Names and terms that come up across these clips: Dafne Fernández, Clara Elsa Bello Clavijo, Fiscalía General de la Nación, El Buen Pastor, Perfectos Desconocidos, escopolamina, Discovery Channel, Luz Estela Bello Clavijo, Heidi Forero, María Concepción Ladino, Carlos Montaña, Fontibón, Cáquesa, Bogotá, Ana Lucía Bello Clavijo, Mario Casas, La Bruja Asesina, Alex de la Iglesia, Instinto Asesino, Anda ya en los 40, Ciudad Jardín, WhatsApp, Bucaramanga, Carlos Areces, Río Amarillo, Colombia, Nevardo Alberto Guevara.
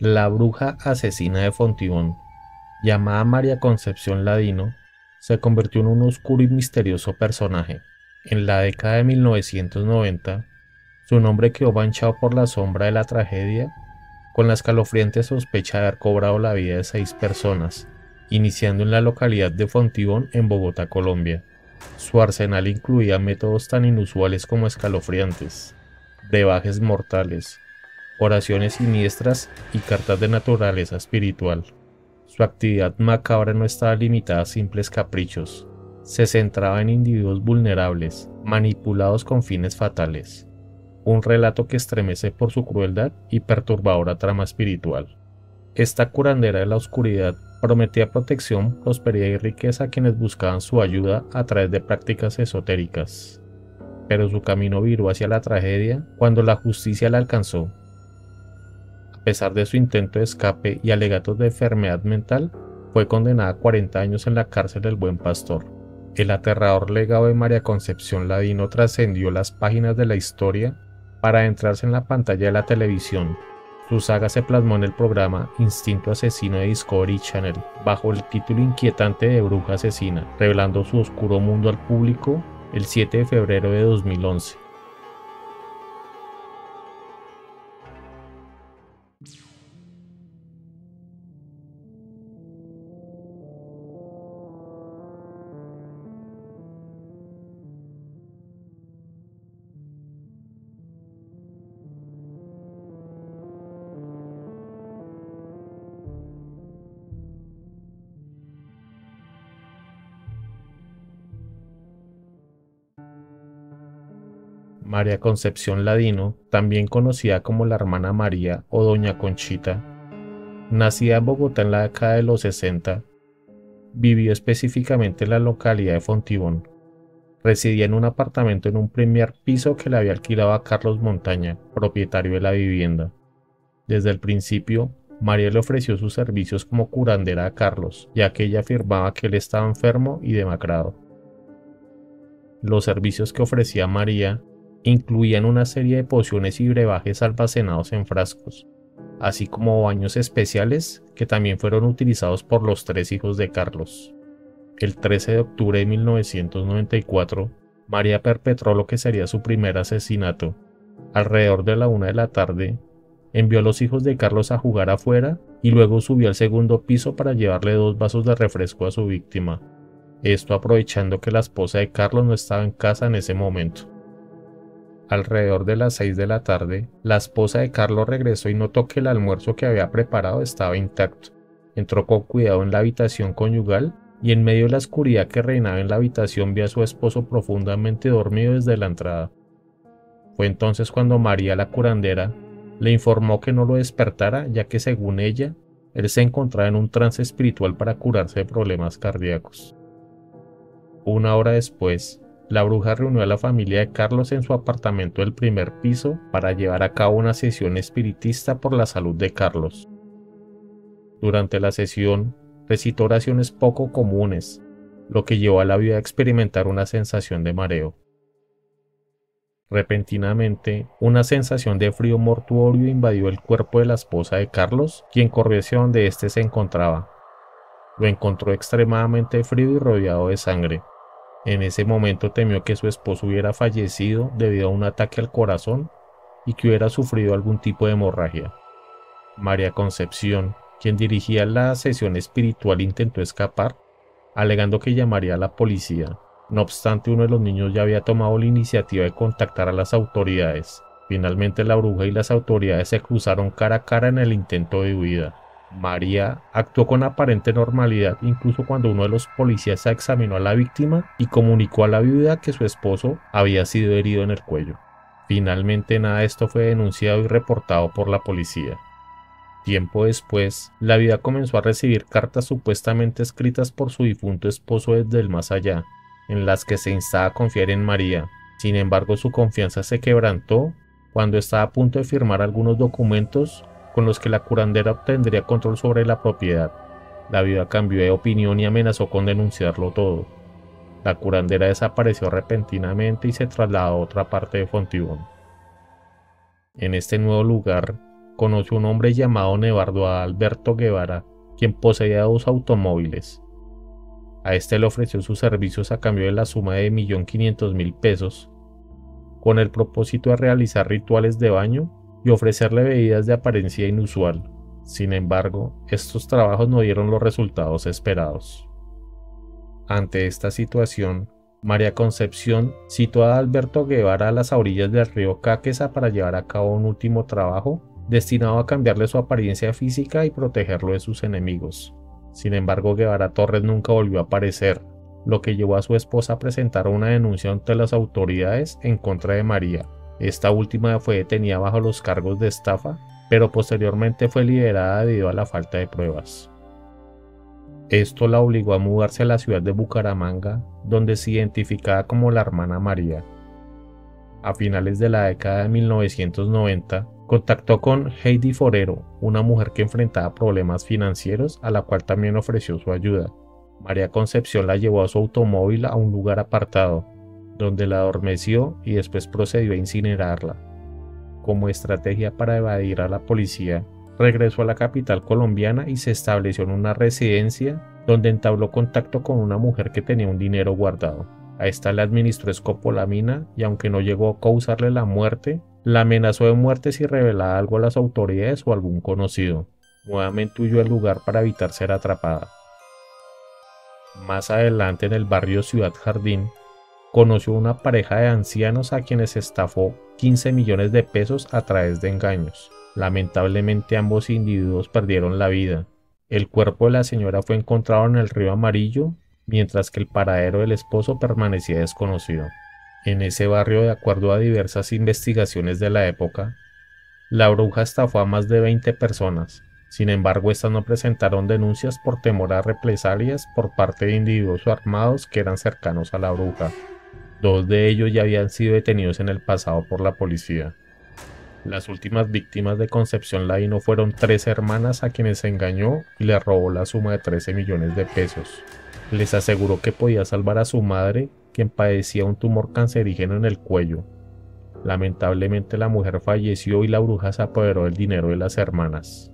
La bruja asesina de Fontibón, llamada María Concepción Ladino, se convirtió en un oscuro y misterioso personaje. En la década de 1990, su nombre quedó manchado por la sombra de la tragedia, con la escalofriante sospecha de haber cobrado la vida de 6 personas, iniciando en la localidad de Fontibón, en Bogotá, Colombia. Su arsenal incluía métodos tan inusuales como escalofriantes, brebajes mortales, oraciones siniestras y cartas de naturaleza espiritual. Su actividad macabra no estaba limitada a simples caprichos. Se centraba en individuos vulnerables, manipulados con fines fatales. Un relato que estremece por su crueldad y perturbadora trama espiritual. Esta curandera de la oscuridad prometía protección, prosperidad y riqueza a quienes buscaban su ayuda a través de prácticas esotéricas. Pero su camino viró hacia la tragedia cuando la justicia la alcanzó. A pesar de su intento de escape y alegatos de enfermedad mental, fue condenada a 40 años en la cárcel del Buen Pastor. El aterrador legado de María Concepción Ladino trascendió las páginas de la historia para adentrarse en la pantalla de la televisión. Su saga se plasmó en el programa Instinto Asesino de Discovery Channel, bajo el título inquietante de Bruja Asesina, revelando su oscuro mundo al público el 7 de febrero de 2011. María Concepción Ladino, también conocida como la hermana María o Doña Conchita, nacida en Bogotá en la década de los 60, vivió específicamente en la localidad de Fontibón. Residía en un apartamento en un primer piso que le había alquilado a Carlos Montaña, propietario de la vivienda. Desde el principio, María le ofreció sus servicios como curandera a Carlos, ya que ella afirmaba que él estaba enfermo y demacrado. Los servicios que ofrecía María incluían una serie de pociones y brebajes almacenados en frascos, así como baños especiales que también fueron utilizados por los 3 hijos de Carlos. El 13 de octubre de 1994, María perpetró lo que sería su primer asesinato. Alrededor de la 1 de la tarde, envió a los hijos de Carlos a jugar afuera y luego subió al segundo piso para llevarle 2 vasos de refresco a su víctima, esto aprovechando que la esposa de Carlos no estaba en casa en ese momento. Alrededor de las 6 de la tarde, la esposa de Carlos regresó y notó que el almuerzo que había preparado estaba intacto. Entró con cuidado en la habitación conyugal y en medio de la oscuridad que reinaba en la habitación vio a su esposo profundamente dormido desde la entrada. Fue entonces cuando María, la curandera, le informó que no lo despertara, ya que según ella, él se encontraba en un trance espiritual para curarse de problemas cardíacos. 1 hora después, la bruja reunió a la familia de Carlos en su apartamento del primer piso para llevar a cabo una sesión espiritista por la salud de Carlos. Durante la sesión, recitó oraciones poco comunes, lo que llevó a la viuda a experimentar una sensación de mareo. Repentinamente, una sensación de frío mortuorio invadió el cuerpo de la esposa de Carlos, quien corrió hacia donde éste se encontraba. Lo encontró extremadamente frío y rodeado de sangre. En ese momento temió que su esposo hubiera fallecido debido a un ataque al corazón y que hubiera sufrido algún tipo de hemorragia. María Concepción, quien dirigía la sesión espiritual, intentó escapar, alegando que llamaría a la policía. No obstante, uno de los niños ya había tomado la iniciativa de contactar a las autoridades. Finalmente, la bruja y las autoridades se cruzaron cara a cara en el intento de huida. María actuó con aparente normalidad, incluso cuando uno de los policías examinó a la víctima y comunicó a la viuda que su esposo había sido herido en el cuello. Finalmente, nada de esto fue denunciado y reportado por la policía. Tiempo después, la viuda comenzó a recibir cartas supuestamente escritas por su difunto esposo desde el más allá, en las que se instaba a confiar en María. Sin embargo, su confianza se quebrantó cuando estaba a punto de firmar algunos documentos con los que la curandera obtendría control sobre la propiedad. La viuda cambió de opinión y amenazó con denunciarlo todo. La curandera desapareció repentinamente y se trasladó a otra parte de Fontibón. En este nuevo lugar, conoció un hombre llamado Nevardo Alberto Guevara, quien poseía 2 automóviles. A este le ofreció sus servicios a cambio de la suma de 1.500.000 pesos, con el propósito de realizar rituales de baño y ofrecerle bebidas de apariencia inusual. Sin embargo, estos trabajos no dieron los resultados esperados. Ante esta situación, María Concepción citó a Alberto Guevara a las orillas del río Cáquesa para llevar a cabo un último trabajo destinado a cambiarle su apariencia física y protegerlo de sus enemigos. Sin embargo, Guevara Torres nunca volvió a aparecer, lo que llevó a su esposa a presentar una denuncia ante las autoridades en contra de María. Esta última fue detenida bajo los cargos de estafa, pero posteriormente fue liberada debido a la falta de pruebas. Esto la obligó a mudarse a la ciudad de Bucaramanga, donde se identificaba como la hermana María. A finales de la década de 1990, contactó con Heidi Forero, una mujer que enfrentaba problemas financieros, a la cual también ofreció su ayuda. María Concepción la llevó a su automóvil a un lugar apartado, donde la adormeció y después procedió a incinerarla. Como estrategia para evadir a la policía, regresó a la capital colombiana y se estableció en una residencia donde entabló contacto con una mujer que tenía un dinero guardado. A esta le administró escopolamina y, aunque no llegó a causarle la muerte, la amenazó de muerte si revelaba algo a las autoridades o a algún conocido. Nuevamente huyó del lugar para evitar ser atrapada. Más adelante, en el barrio Ciudad Jardín, conoció una pareja de ancianos a quienes estafó 15 millones de pesos a través de engaños. Lamentablemente, ambos individuos perdieron la vida. El cuerpo de la señora fue encontrado en el río Amarillo, mientras que el paradero del esposo permanecía desconocido. En ese barrio, de acuerdo a diversas investigaciones de la época, la bruja estafó a más de 20 personas. Sin embargo, estas no presentaron denuncias por temor a represalias por parte de individuos armados que eran cercanos a la bruja. 2 de ellos ya habían sido detenidos en el pasado por la policía. Las últimas víctimas de Concepción Ladino fueron 3 hermanas a quienes engañó y les robó la suma de 13 millones de pesos. Les aseguró que podía salvar a su madre, quien padecía un tumor cancerígeno en el cuello. Lamentablemente, la mujer falleció y la bruja se apoderó del dinero de las hermanas.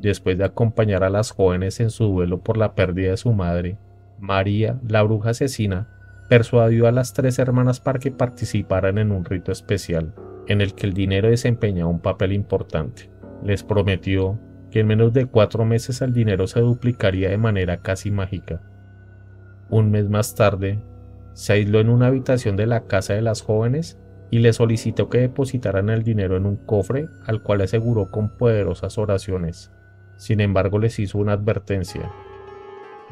Después de acompañar a las jóvenes en su duelo por la pérdida de su madre, María, la bruja asesina, persuadió a las 3 hermanas para que participaran en un rito especial, en el que el dinero desempeñaba un papel importante. Les prometió que en menos de 4 meses el dinero se duplicaría de manera casi mágica. Un mes más tarde, se aisló en una habitación de la casa de las jóvenes y le solicitó que depositaran el dinero en un cofre, al cual aseguró con poderosas oraciones. Sin embargo, les hizo una advertencia: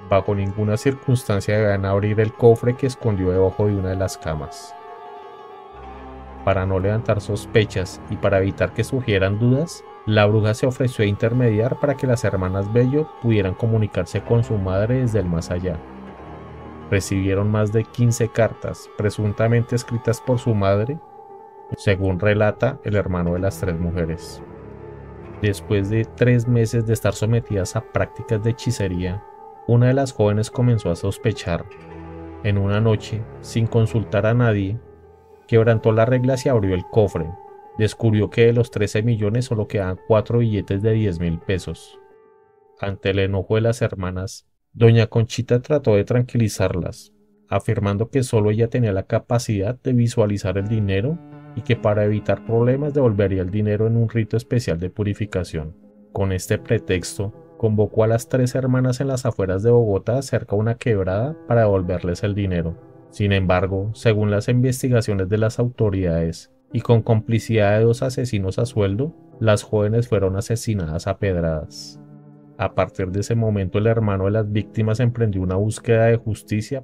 bajo ninguna circunstancia debían abrir el cofre que escondió debajo de una de las camas. Para no levantar sospechas y para evitar que surgieran dudas, la bruja se ofreció a intermediar para que las hermanas Bello pudieran comunicarse con su madre desde el más allá. Recibieron más de 15 cartas, presuntamente escritas por su madre, según relata el hermano de las 3 mujeres. Después de 3 meses de estar sometidas a prácticas de hechicería, una de las jóvenes comenzó a sospechar. En una noche, sin consultar a nadie, quebrantó las reglas y abrió el cofre. Descubrió que de los 13 millones solo quedaban 4 billetes de 10.000 pesos. Ante el enojo de las hermanas, doña Conchita trató de tranquilizarlas, afirmando que solo ella tenía la capacidad de visualizar el dinero y que para evitar problemas devolvería el dinero en un rito especial de purificación. Con este pretexto, convocó a las 3 hermanas en las afueras de Bogotá, cerca de una quebrada, para devolverles el dinero. Sin embargo, según las investigaciones de las autoridades y con complicidad de 2 asesinos a sueldo, las jóvenes fueron asesinadas a pedradas. A partir de ese momento, el hermano de las víctimas emprendió una búsqueda de justicia.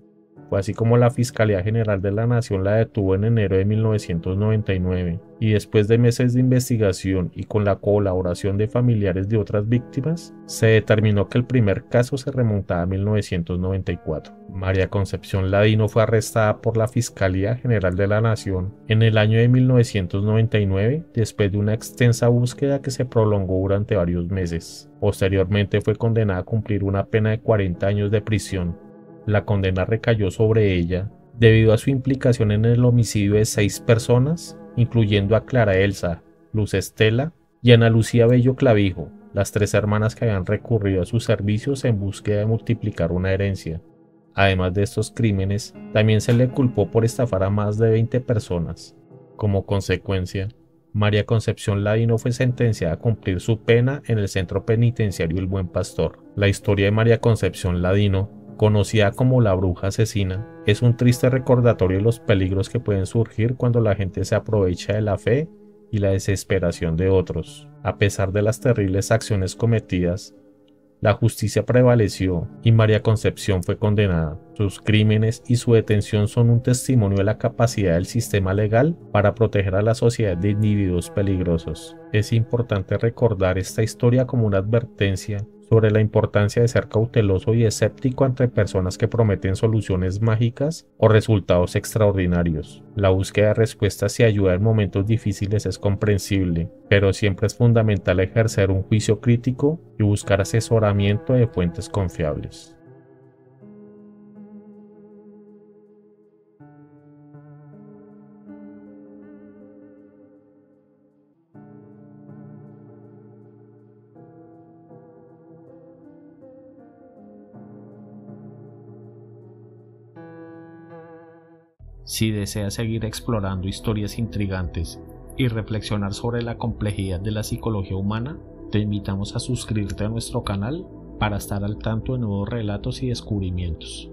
Fue así como la Fiscalía General de la Nación la detuvo en enero de 1999, y después de meses de investigación y con la colaboración de familiares de otras víctimas, se determinó que el primer caso se remontaba a 1994. María Concepción Ladino fue arrestada por la Fiscalía General de la Nación en el año de 1999, después de una extensa búsqueda que se prolongó durante varios meses. Posteriormente fue condenada a cumplir una pena de 40 años de prisión. La condena recayó sobre ella debido a su implicación en el homicidio de 6 personas, incluyendo a Clara Elsa, Luz Estela y Ana Lucía Bello Clavijo, las tres hermanas que habían recurrido a sus servicios en búsqueda de multiplicar una herencia. Además de estos crímenes, también se le culpó por estafar a más de 20 personas. Como consecuencia, María Concepción Ladino fue sentenciada a cumplir su pena en el centro penitenciario El Buen Pastor. La historia de María Concepción Ladino, conocida como la bruja asesina, es un triste recordatorio de los peligros que pueden surgir cuando la gente se aprovecha de la fe y la desesperación de otros. A pesar de las terribles acciones cometidas, la justicia prevaleció y María Concepción fue condenada. Sus crímenes y su detención son un testimonio de la capacidad del sistema legal para proteger a la sociedad de individuos peligrosos. Es importante recordar esta historia como una advertencia sobre la importancia de ser cauteloso y escéptico ante personas que prometen soluciones mágicas o resultados extraordinarios. La búsqueda de respuestas y ayuda en momentos difíciles es comprensible, pero siempre es fundamental ejercer un juicio crítico y buscar asesoramiento de fuentes confiables. Si deseas seguir explorando historias intrigantes y reflexionar sobre la complejidad de la psicología humana, te invitamos a suscribirte a nuestro canal para estar al tanto de nuevos relatos y descubrimientos.